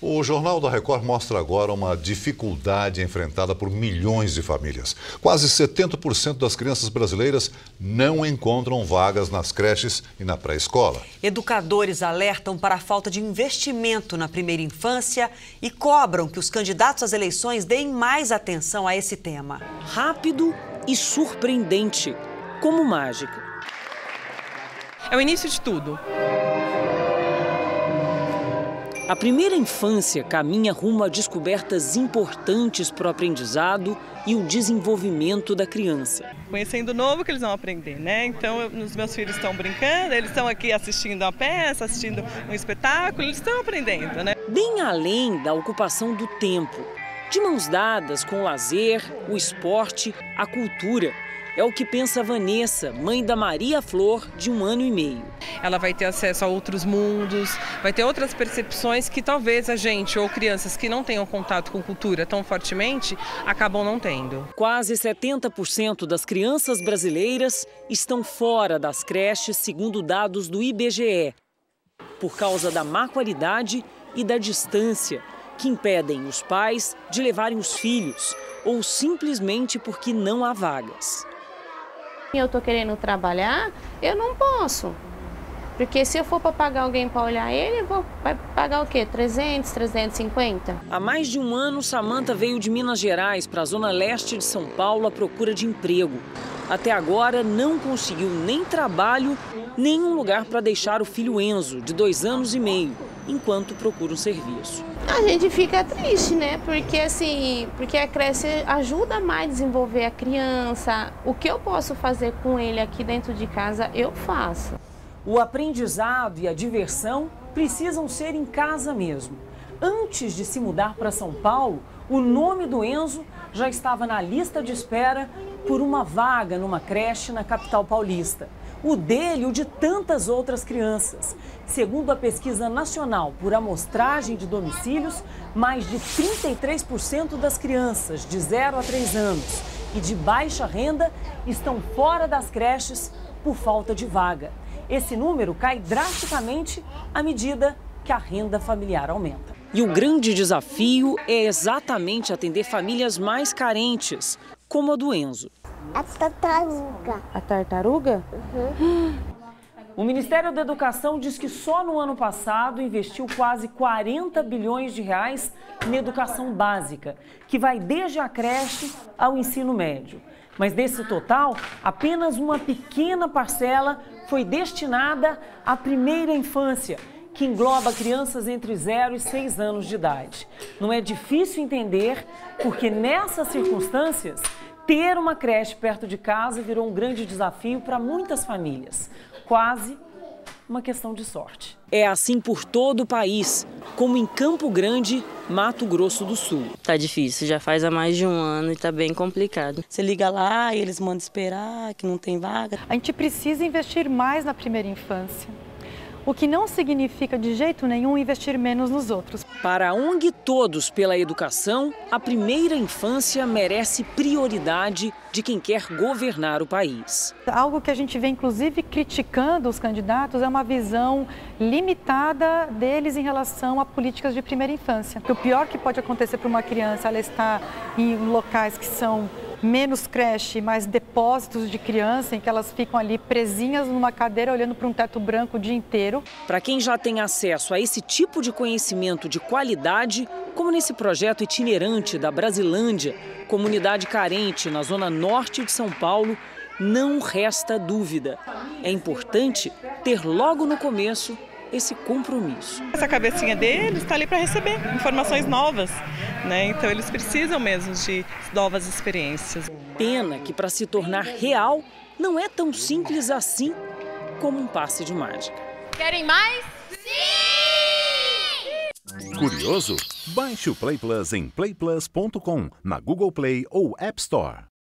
O Jornal da Record mostra agora uma dificuldade enfrentada por milhões de famílias. Quase 70% das crianças brasileiras não encontram vagas nas creches e na pré-escola. Educadores alertam para a falta de investimento na primeira infância e cobram que os candidatos às eleições deem mais atenção a esse tema. Rápido e surpreendente, como mágica. É o início de tudo. A primeira infância caminha rumo a descobertas importantes para o aprendizado e o desenvolvimento da criança. Conhecendo o novo que eles vão aprender, né? Então, os meus filhos estão brincando, eles estão aqui assistindo a peça, assistindo um espetáculo, eles estão aprendendo, né? Bem além da ocupação do tempo, de mãos dadas com o lazer, o esporte, a cultura. É o que pensa Vanessa, mãe da Maria Flor, de 1 ano e meio. Ela vai ter acesso a outros mundos, vai ter outras percepções que talvez a gente ou crianças que não tenham contato com cultura tão fortemente, acabam não tendo. Quase 70% das crianças brasileiras estão fora das creches, segundo dados do IBGE, por causa da má qualidade e da distância, que impedem os pais de levarem os filhos ou simplesmente porque não há vagas. Eu estou querendo trabalhar, eu não posso. Porque se eu for para pagar alguém para olhar ele, eu vou pagar o quê? 300, 350? Há mais de 1 ano, Samantha veio de Minas Gerais para a zona leste de São Paulo à procura de emprego. Até agora não conseguiu nem trabalho, nem um lugar para deixar o filho Enzo, de 2 anos e meio, enquanto procura um serviço. A gente fica triste, né? Porque a creche ajuda mais a desenvolver a criança. O que eu posso fazer com ele aqui dentro de casa, eu faço. O aprendizado e a diversão precisam ser em casa mesmo. Antes de se mudar para São Paulo, o nome do Enzo já estava na lista de espera por uma vaga numa creche na capital paulista. O dele e o de tantas outras crianças. Segundo a Pesquisa Nacional por Amostragem de Domicílios, mais de 33% das crianças de 0 a 3 anos e de baixa renda estão fora das creches por falta de vaga. Esse número cai drasticamente à medida que a renda familiar aumenta. E o grande desafio é exatamente atender famílias mais carentes, como a do Enzo. A tartaruga. A tartaruga? Uhum. O Ministério da Educação diz que só no ano passado investiu quase 40 bilhões de reais na educação básica, que vai desde a creche ao ensino médio. Mas desse total, apenas uma pequena parcela foi destinada à primeira infância, que engloba crianças entre 0 e 6 anos de idade. Não é difícil entender porque nessas circunstâncias, ter uma creche perto de casa virou um grande desafio para muitas famílias. Quase uma questão de sorte. É assim por todo o país, como em Campo Grande, Mato Grosso do Sul. Tá difícil, já faz há mais de 1 ano e tá bem complicado. Você liga lá e eles mandam esperar, que não tem vaga. A gente precisa investir mais na primeira infância. O que não significa de jeito nenhum investir menos nos outros. Para a ONG Todos pela Educação, a primeira infância merece prioridade de quem quer governar o país. Algo que a gente vê, inclusive, criticando os candidatos é uma visão limitada deles em relação a políticas de primeira infância. O pior que pode acontecer para uma criança, ela está em locais que são menos creche, mais depósitos de criança, em que elas ficam ali presinhas numa cadeira olhando para um teto branco o dia inteiro. Para quem já tem acesso a esse tipo de conhecimento de qualidade, como nesse projeto itinerante da Brasilândia, comunidade carente na zona norte de São Paulo, não resta dúvida. É importante ter logo no começo esse compromisso. Essa cabecinha deles está ali para receber informações novas, né? Então eles precisam mesmo de novas experiências. Pena que para se tornar real não é tão simples assim como um passe de mágica. Querem mais? Sim! Curioso? Baixe o Play Plus em PlayPlus.com, na Google Play ou App Store.